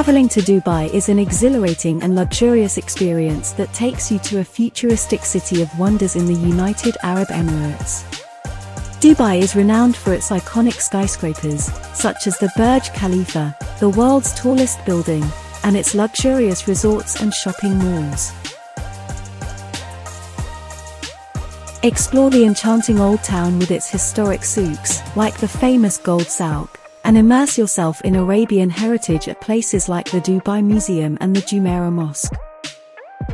Traveling to Dubai is an exhilarating and luxurious experience that takes you to a futuristic city of wonders in the United Arab Emirates. Dubai is renowned for its iconic skyscrapers, such as the Burj Khalifa, the world's tallest building, and its luxurious resorts and shopping malls. Explore the enchanting old town with its historic souks, like the famous Gold Souk, and immerse yourself in Arabian heritage at places like the Dubai Museum and the Jumeirah Mosque.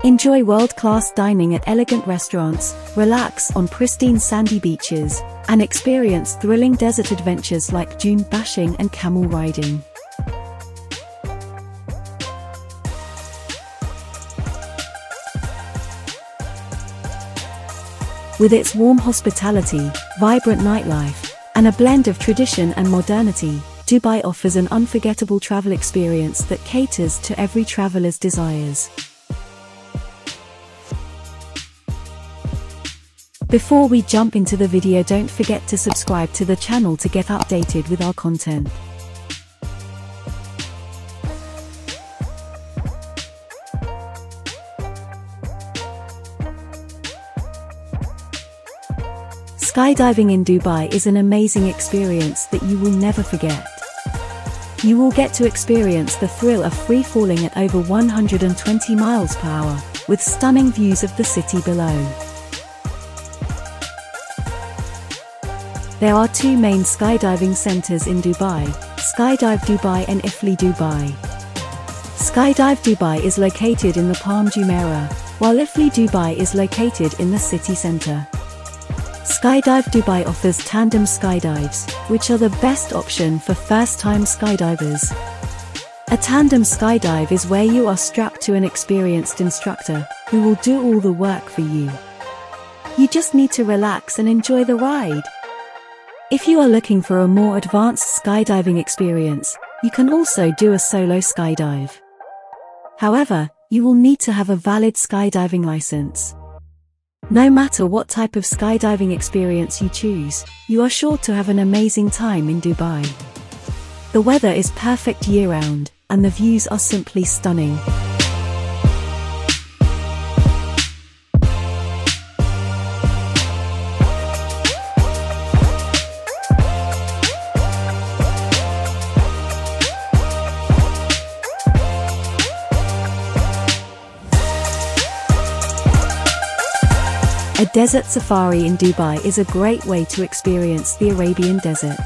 Enjoy world-class dining at elegant restaurants, relax on pristine sandy beaches, and experience thrilling desert adventures like dune bashing and camel riding. With its warm hospitality, vibrant nightlife, and a blend of tradition and modernity, Dubai offers an unforgettable travel experience that caters to every traveler's desires. Before we jump into the video, don't forget to subscribe to the channel to get updated with our content. Skydiving in Dubai is an amazing experience that you will never forget. You will get to experience the thrill of free-falling at over 120 miles per hour, with stunning views of the city below. There are two main skydiving centers in Dubai, Skydive Dubai and iFly Dubai. Skydive Dubai is located in the Palm Jumeirah, while iFly Dubai is located in the city center. Skydive Dubai offers tandem skydives, which are the best option for first-time skydivers. A tandem skydive is where you are strapped to an experienced instructor, who will do all the work for you. You just need to relax and enjoy the ride. If you are looking for a more advanced skydiving experience, you can also do a solo skydive. However, you will need to have a valid skydiving license. No matter what type of skydiving experience you choose, you are sure to have an amazing time in Dubai. The weather is perfect year-round, and the views are simply stunning. A desert safari in Dubai is a great way to experience the Arabian desert.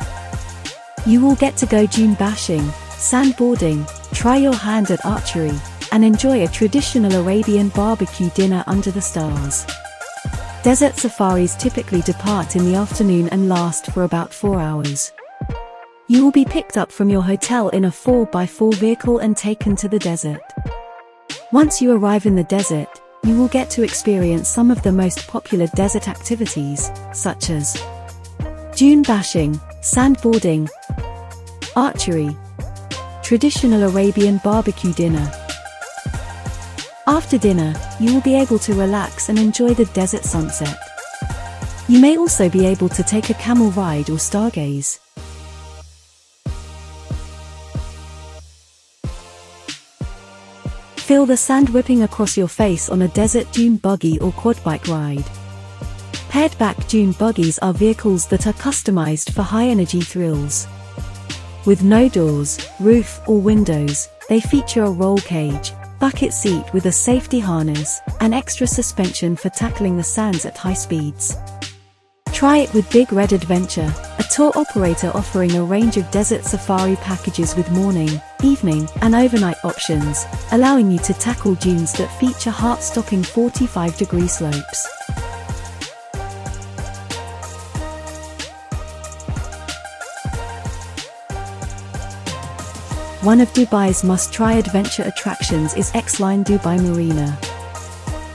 You will get to go dune bashing, sandboarding, try your hand at archery, and enjoy a traditional Arabian barbecue dinner under the stars. Desert safaris typically depart in the afternoon and last for about 4 hours. You will be picked up from your hotel in a 4x4 vehicle and taken to the desert. Once you arrive in the desert, you will get to experience some of the most popular desert activities, such as dune bashing, sandboarding, archery, traditional Arabian barbecue dinner. After dinner, you will be able to relax and enjoy the desert sunset. You may also be able to take a camel ride or stargaze. Feel the sand whipping across your face on a desert dune buggy or quad bike ride. Paired-back dune buggies are vehicles that are customized for high-energy thrills. With no doors, roof, or windows, they feature a roll cage, bucket seat with a safety harness, and extra suspension for tackling the sands at high speeds. Try it with Big Red Adventure, a tour operator offering a range of desert safari packages with morning, evening, and overnight options, allowing you to tackle dunes that feature heart-stopping 45-degree slopes. One of Dubai's must-try adventure attractions is X-Line Dubai Marina.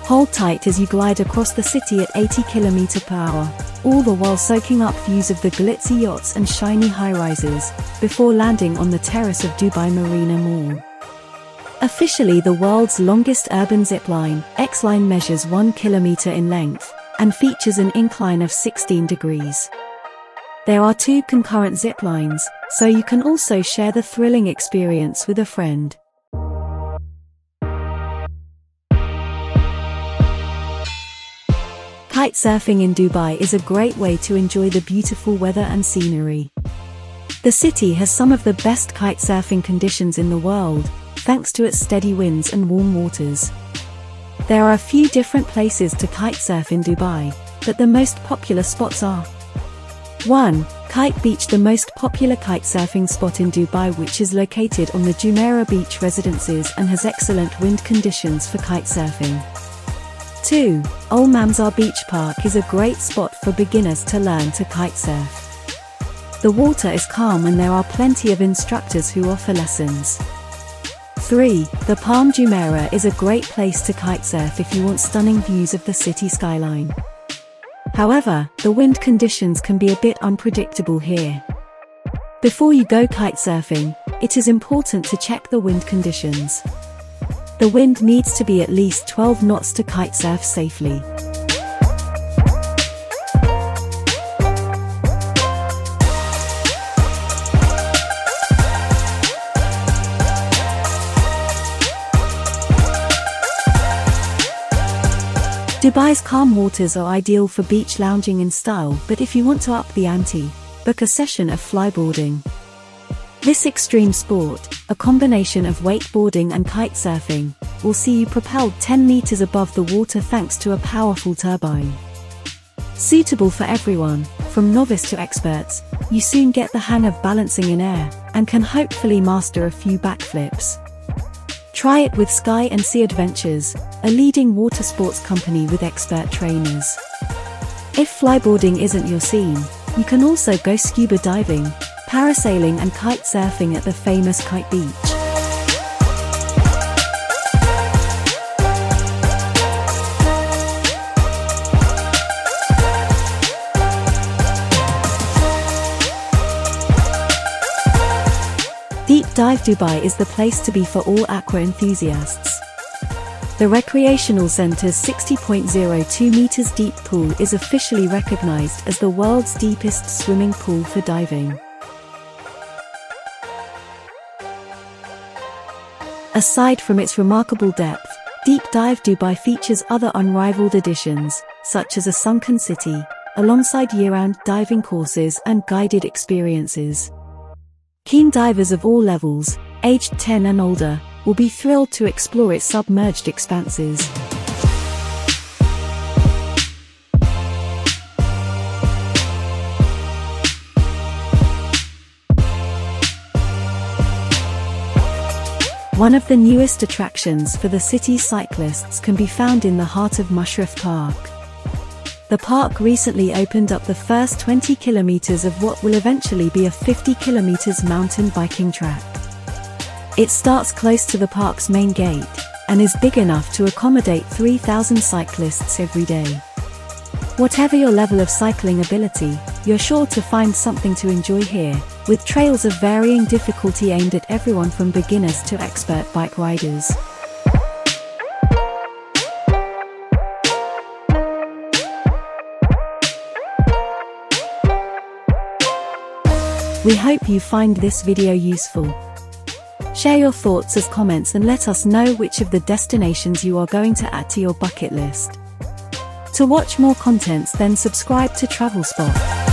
Hold tight as you glide across the city at 80 km/h, all the while soaking up views of the glitzy yachts and shiny high-rises, before landing on the terrace of Dubai Marina Mall. Officially the world's longest urban zip line, X-Line measures 1 kilometer in length, and features an incline of 16 degrees. There are two concurrent zip lines, so you can also share the thrilling experience with a friend. Kite surfing in Dubai is a great way to enjoy the beautiful weather and scenery. The city has some of the best kite surfing conditions in the world, thanks to its steady winds and warm waters. There are a few different places to kite surf in Dubai, but the most popular spots are 1. Kite Beach, the most popular kite surfing spot in Dubai, which is located on the Jumeirah Beach residences and has excellent wind conditions for kite surfing. 2. Al Mamzar Beach Park is a great spot for beginners to learn to kite surf. The water is calm and there are plenty of instructors who offer lessons. 3. The Palm Jumeirah is a great place to kite surf if you want stunning views of the city skyline. However, the wind conditions can be a bit unpredictable here. Before you go kite surfing, it is important to check the wind conditions. The wind needs to be at least 12 knots to kite surf safely. Dubai's calm waters are ideal for beach lounging in style, but if you want to up the ante, book a session of flyboarding. This extreme sport, a combination of wakeboarding and kite surfing, will see you propelled 10 meters above the water thanks to a powerful turbine. Suitable for everyone, from novice to experts, you soon get the hang of balancing in air, and can hopefully master a few backflips. Try it with Sky and Sea Adventures, a leading water sports company with expert trainers. If flyboarding isn't your scene, you can also go scuba diving, parasailing and kite surfing at the famous Kite Beach. Deep Dive Dubai is the place to be for all aqua enthusiasts. The recreational centre's 60.02 meters deep pool is officially recognized as the world's deepest swimming pool for diving. Aside from its remarkable depth, Deep Dive Dubai features other unrivaled additions, such as a sunken city, alongside year-round diving courses and guided experiences. Keen divers of all levels, aged 10 and older, will be thrilled to explore its submerged expanses. One of the newest attractions for the city's cyclists can be found in the heart of Mushrif Park. The park recently opened up the first 20 kilometers of what will eventually be a 50 kilometers mountain biking track. It starts close to the park's main gate, and is big enough to accommodate 3,000 cyclists every day. Whatever your level of cycling ability, you're sure to find something to enjoy here, with trails of varying difficulty aimed at everyone from beginners to expert bike riders. We hope you find this video useful. Share your thoughts as comments and let us know which of the destinations you are going to add to your bucket list. To watch more contents, then subscribe to Travelspot.